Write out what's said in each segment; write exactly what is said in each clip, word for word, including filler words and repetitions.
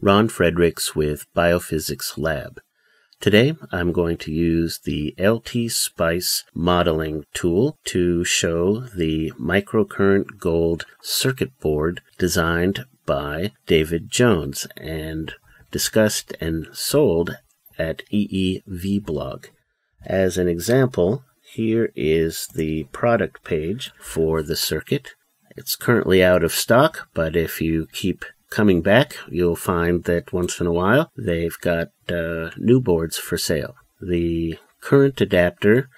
Ron Fredericks with Biophysics Lab. Today, I'm going to use the LTspice modeling tool to show the microcurrent gold circuit board designed by David Jones and discussed and sold at EEVblog. As an example, here is the product page for the circuit. It's currently out of stock, but if you keep coming back, you'll find that once in a while they've got uh, new boards for sale. The current adapter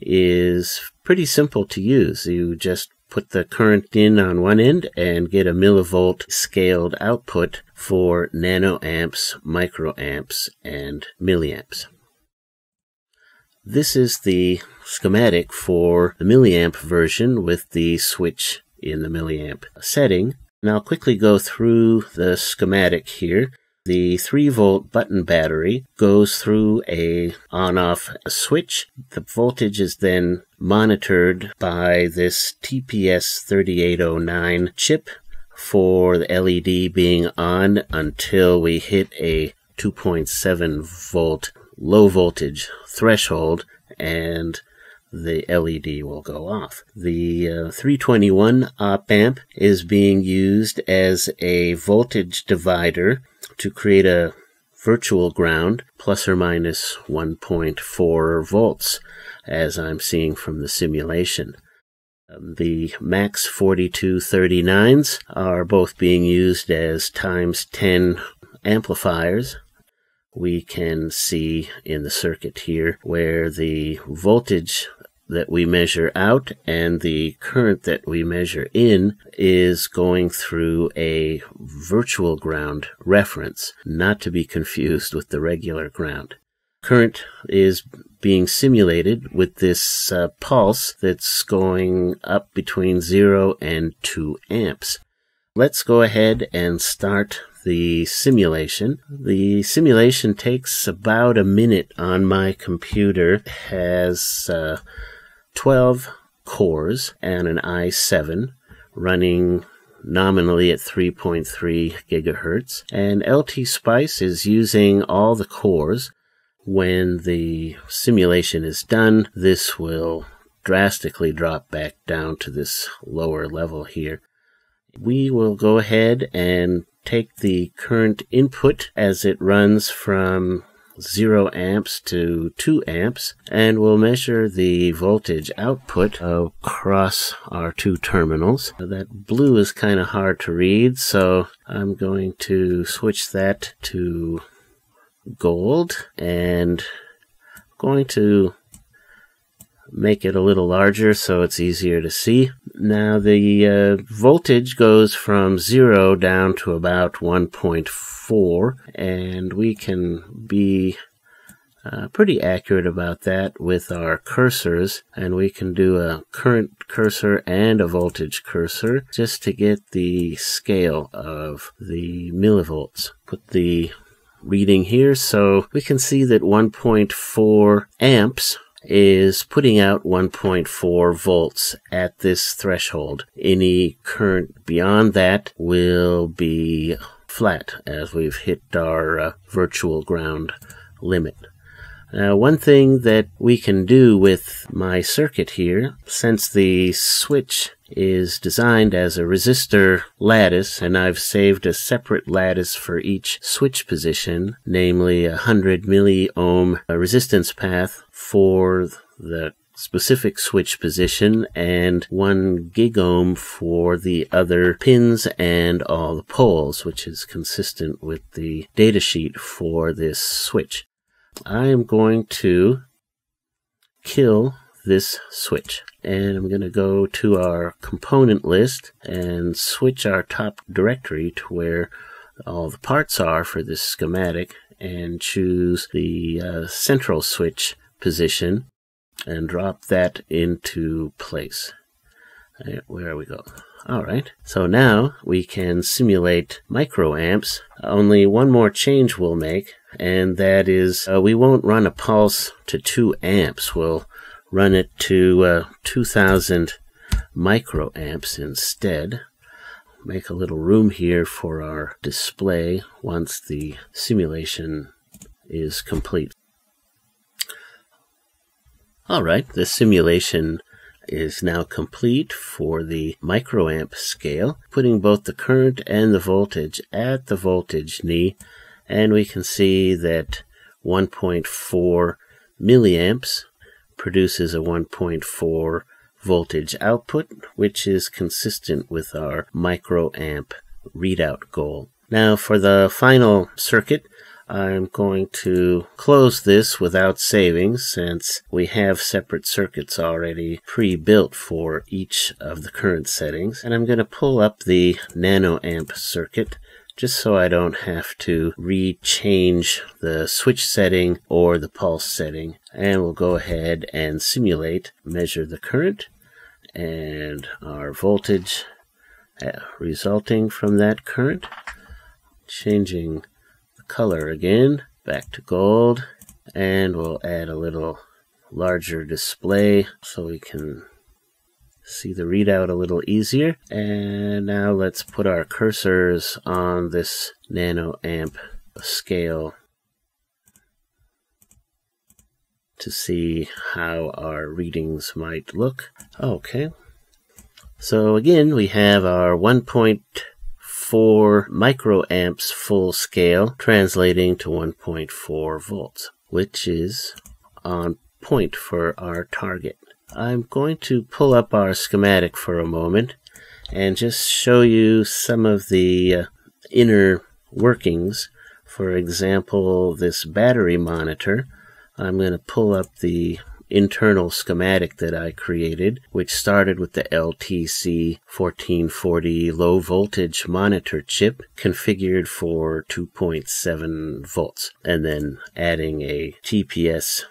is pretty simple to use. You just put the current in on one end and get a millivolt scaled output for nanoamps, microamps, and milliamps. This is the schematic for the milliamp version with the switch in the milliamp setting. And I'll quickly go through the schematic here. The three volt button battery goes through a on-off switch. The voltage is then monitored by this T P S thirty-eight oh nine chip, for the L E D being on until we hit a two point seven volt low voltage threshold, and the L E D will go off. The uh, three twenty-one op amp is being used as a voltage divider to create a virtual ground, plus or minus one point four volts, as I'm seeing from the simulation. The MAX forty-two thirty-nines are both being used as times ten amplifiers. We can see in the circuit here where the voltage that we measure out and the current that we measure in is going through a virtual ground reference, not to be confused with the regular ground. Current is being simulated with this uh, pulse that's going up between zero and two amps. Let's go ahead and start the simulation. The simulation takes about a minute on my computer. It has uh, twelve cores and an i seven running nominally at three point three gigahertz. And LTspice is using all the cores. When the simulation is done, this will drastically drop back down to this lower level here. We will go ahead and take the current input as it runs from zero amps to two amps, and we'll measure the voltage output across our two terminals. That blue is kind of hard to read, so I'm going to switch that to gold and I'm going to make it a little larger so it's easier to see. Now the uh, voltage goes from zero down to about one point four, and we can be uh, pretty accurate about that with our cursors, and we can do a current cursor and a voltage cursor just to get the scale of the millivolts. Put the reading here so we can see that one point four amps is putting out one point four volts at this threshold. Any current beyond that will be flat as we've hit our uh, virtual ground limit. Now, one thing that we can do with my circuit here, since the switch is designed as a resistor lattice, and I've saved a separate lattice for each switch position, namely a one hundred milliohm resistance path for the specific switch position and one gigohm for the other pins and all the poles, which is consistent with the datasheet for this switch. I am going to kill this switch, and I'm going to go to our component list and switch our top directory to where all the parts are for this schematic, and choose the uh, central switch position and drop that into place. Right, where we go. All right, so now we can simulate microamps. Only one more change we'll make, and that is uh, we won't run a pulse to two amps. We'll run it to uh, two thousand microamps instead. make a little room here for our display once the simulation is complete. All right, the simulation is now complete for the microamp scale, putting both the current and the voltage at the voltage knee, and we can see that one point four milliamps produces a one point four voltage output, which is consistent with our microamp readout goal. Now for the final circuit, I'm going to close this without saving, since we have separate circuits already pre-built for each of the current settings. And I'm going to pull up the nanoamp circuit just so I don't have to re-change the switch setting or the pulse setting. And we'll go ahead and simulate, measure the current and our voltage resulting from that current, changing color again back to gold, and we'll add a little larger display so we can see the readout a little easier. And now let's put our cursors on this nanoamp scale to see how our readings might look. Okay, so again we have our one point four microamps full scale translating to one point four volts, which is on point for our target. I'm going to pull up our schematic for a moment and just show you some of the uh, inner workings. For example, this battery monitor, I'm going to pull up the internal schematic that I created, which started with the L T C fourteen forty low voltage monitor chip configured for two point seven volts, and then adding a T P S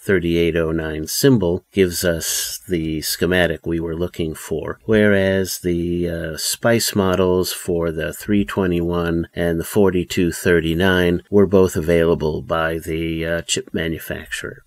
thirty-eight oh nine symbol gives us the schematic we were looking for, whereas the uh, SPICE models for the three twenty-one and the forty-two thirty-nine were both available by the uh, chip manufacturer.